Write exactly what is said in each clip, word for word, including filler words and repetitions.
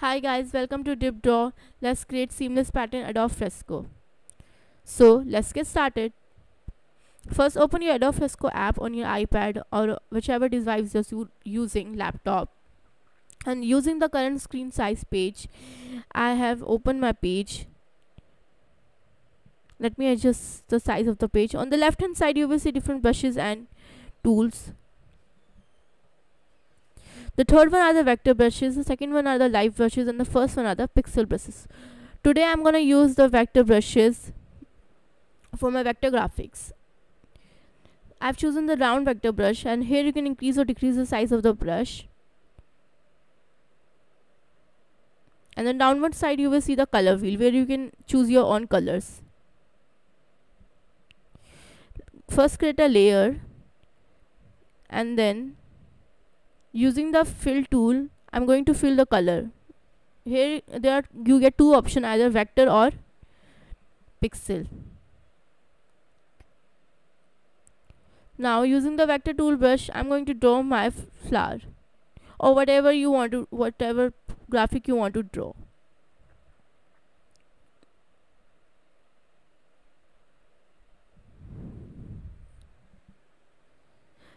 Hi guys, welcome to DipDraw. Let's create seamless pattern Adobe Fresco. So let's get started. First, open your Adobe Fresco app on your iPad or whichever device you're using, laptop. And using the current screen size page, I have opened my page. Let me adjust the size of the page. On the left hand side, you will see different brushes and tools. The third one are the vector brushes, the second one are the live brushes, and the first one are the pixel brushes. Today I'm going to use the vector brushes for my vector graphics. I've chosen the round vector brush, and here you can increase or decrease the size of the brush. And then downward side you will see the color wheel where you can choose your own colors. First create a layer, and then using the fill tool, I'm going to fill the color. Here there are, you get two options, either vector or pixel. Now using the vector tool brush, I'm going to draw my flower or whatever you want to, whatever graphic you want to draw.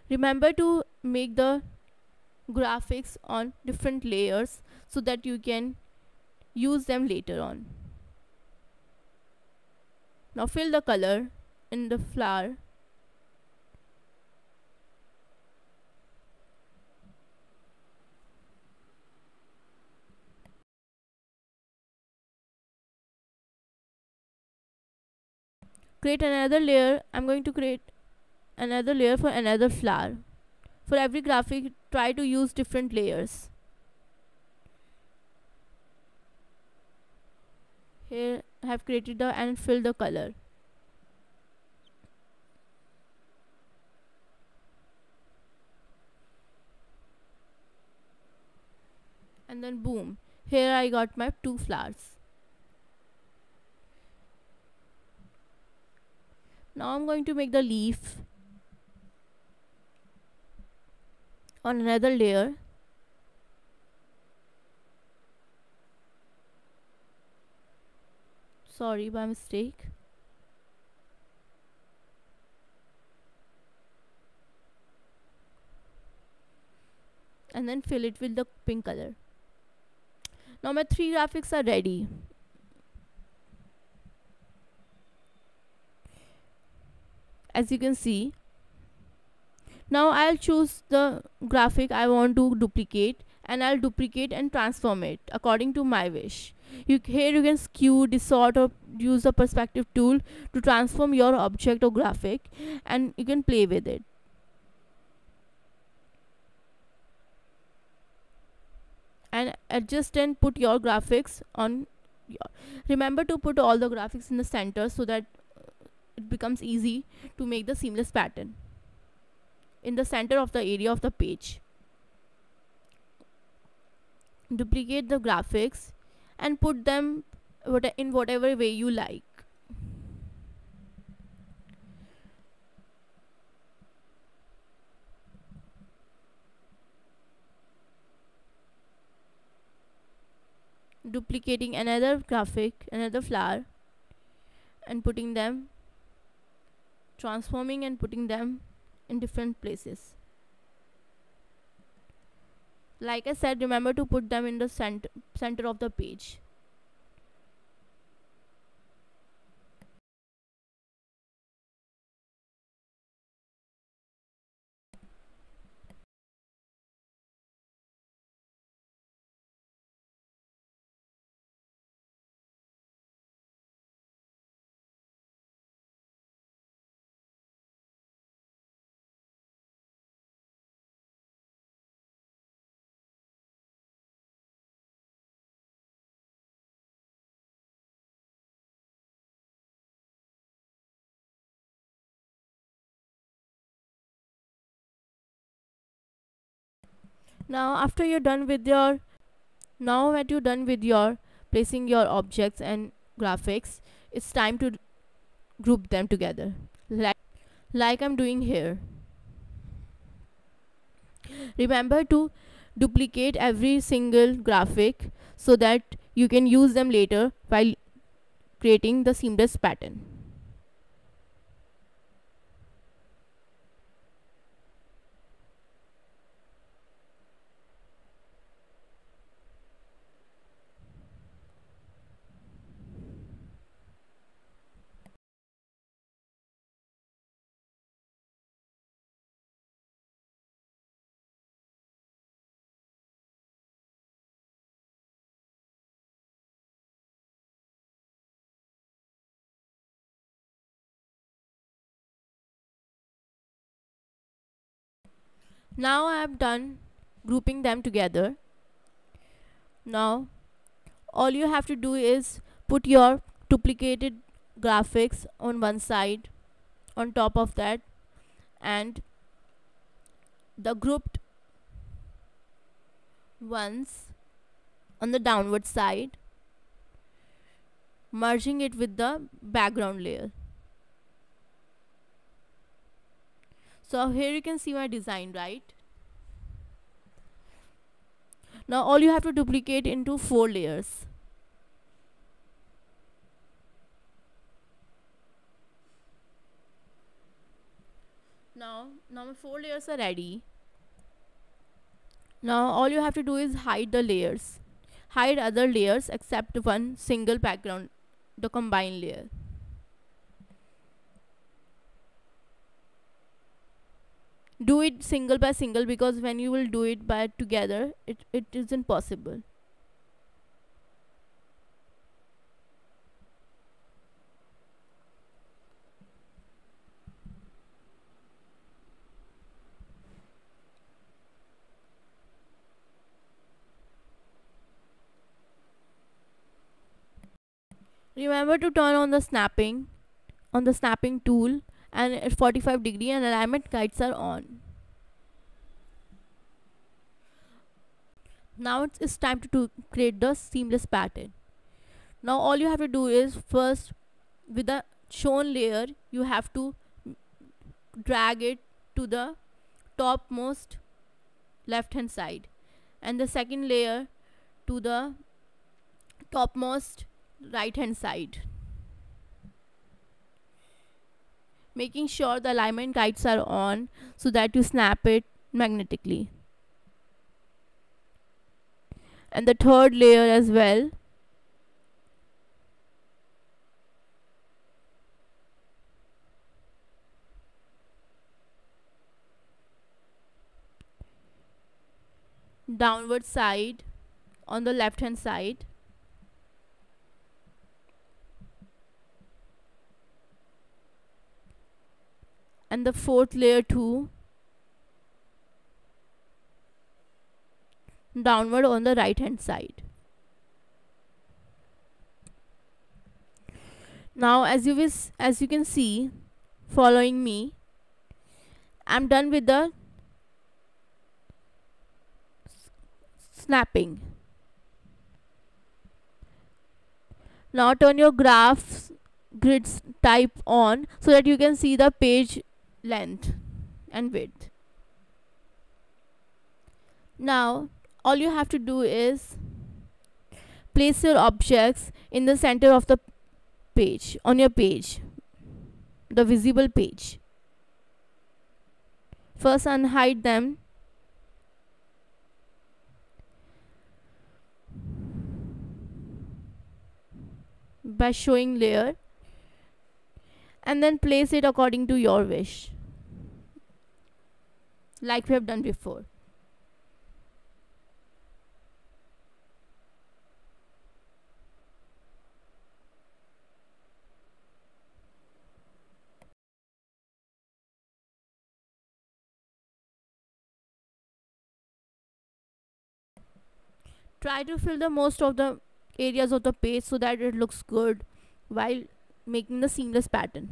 Remember to make the graphics on different layers so that you can use them later on. Now fill the color in the flower. Create another layer. I'm going to create another layer for another flower. For every graphic, try to use different layers. Here I have created the and filled the color. And then boom, here I got my two flowers. Now I'm going to make the leaf on another layer. Sorry, by mistake. And then fill it with the pink color. Now my three graphics are ready. As you can see. Now I'll choose the graphic I want to duplicate, and I'll duplicate and transform it according to my wish. You, here you can skew, distort, or use the perspective tool to transform your object or graphic, and you can play with it. And adjust and put your graphics on. Your. Remember to put all the graphics in the center so that it becomes easy to make the seamless pattern. In the center of the area of the page, duplicate the graphics and put them what in whatever way you like. Duplicating another graphic, another flower, and putting them, transforming and putting them in different places. Like I said, remember to put them in the center, center of the page. Now after you're done with your, now that you're done with your placing your objects and graphics, it's time to group them together, like, like I'm doing here. Remember to duplicate every single graphic so that you can use them later while creating the seamless pattern. Now I am done grouping them together. Now all you have to do is put your duplicated graphics on one side, on top of that, and the grouped ones on the downward side, merging it with the background layer. So here you can see my design, right? Now all you have to duplicate into four layers. Now, now my four layers are ready. Now all you have to do is hide the layers. Hide other layers except one single background, the combined layer. Do it single by single, because when you will do it by together, it, it isn't possible. Remember to turn on the snapping, on the snapping tool, and at forty-five degree and alignment guides are on. Now it's, it's time to, to create the seamless pattern. Now all you have to do is first, with the shown layer, you have to drag it to the topmost left hand side, and the second layer to the topmost right hand side, making sure the alignment guides are on so that you snap it magnetically. And the third layer as well. Downward side on the left hand side. And the fourth layer too, downward on the right hand side. Now as you is, as you can see, following me, I'm done with the snapping. Now turn your graphs grids type on so that you can see the page length and width. Now all you have to do is place your objects in the center of the page, on your page, the visible page. First unhide them, by showing layer, and then place it according to your wish, like we have done before. Try to fill the most of the areas of the page so that it looks good while making the seamless pattern.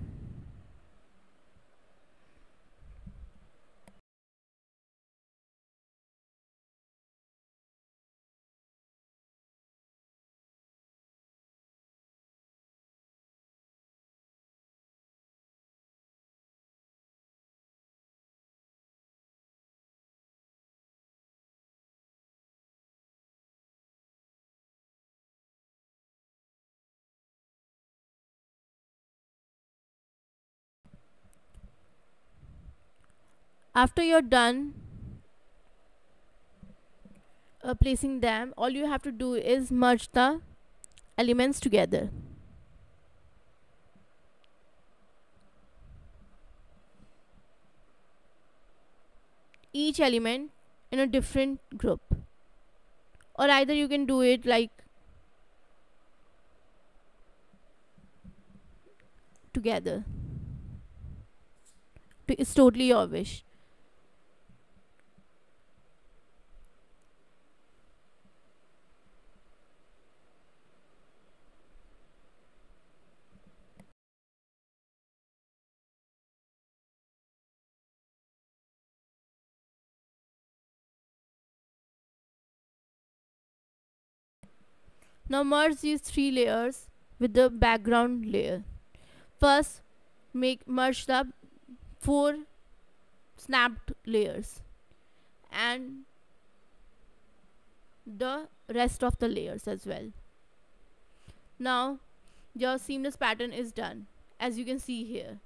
After you're done uh, placing them, all you have to do is merge the elements together. Each element in a different group, or either you can do it like together. It's totally your wish. Now merge these three layers with the background layer. First, make merge the four snapped layers and the rest of the layers as well. Now your seamless pattern is done, as you can see here.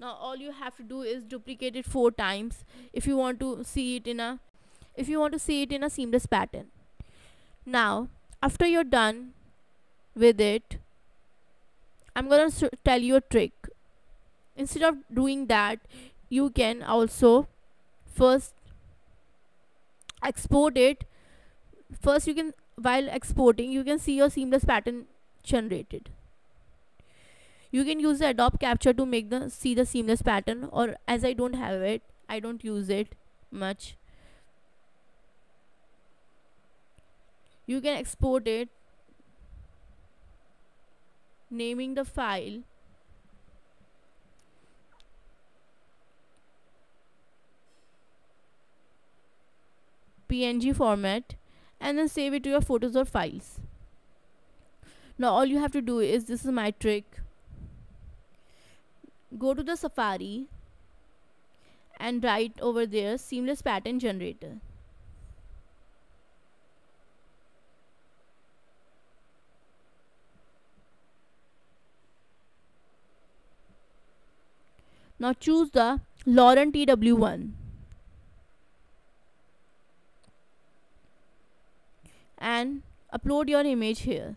Now all you have to do is duplicate it four times if you want to see it in a if you want to see it in a seamless pattern. Now after you're done with it, I'm gonna tell you a trick. Instead of doing that, you can also first export it. First you can, while exporting, you can see your seamless pattern generated. You can use the Adobe Capture to make the see the seamless pattern, or as I don't have it, I don't use it much. You can export it, naming the file P N G format, and then save it to your photos or files. Now all you have to do is, this is my trick, go to the Safari and write over there Seamless Pattern Generator. Now choose the Lauren T W one and upload your image here.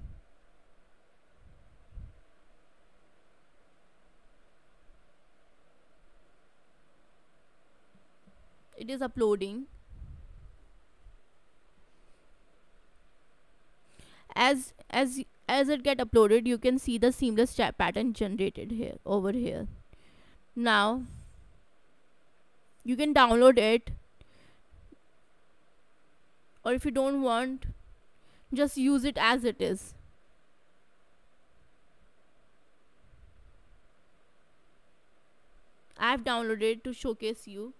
It is uploading. As as as it get uploaded, you can see the seamless pattern generated here over here. Now you can download it, or if you don't want, just use it as it is. I have downloaded it to showcase you.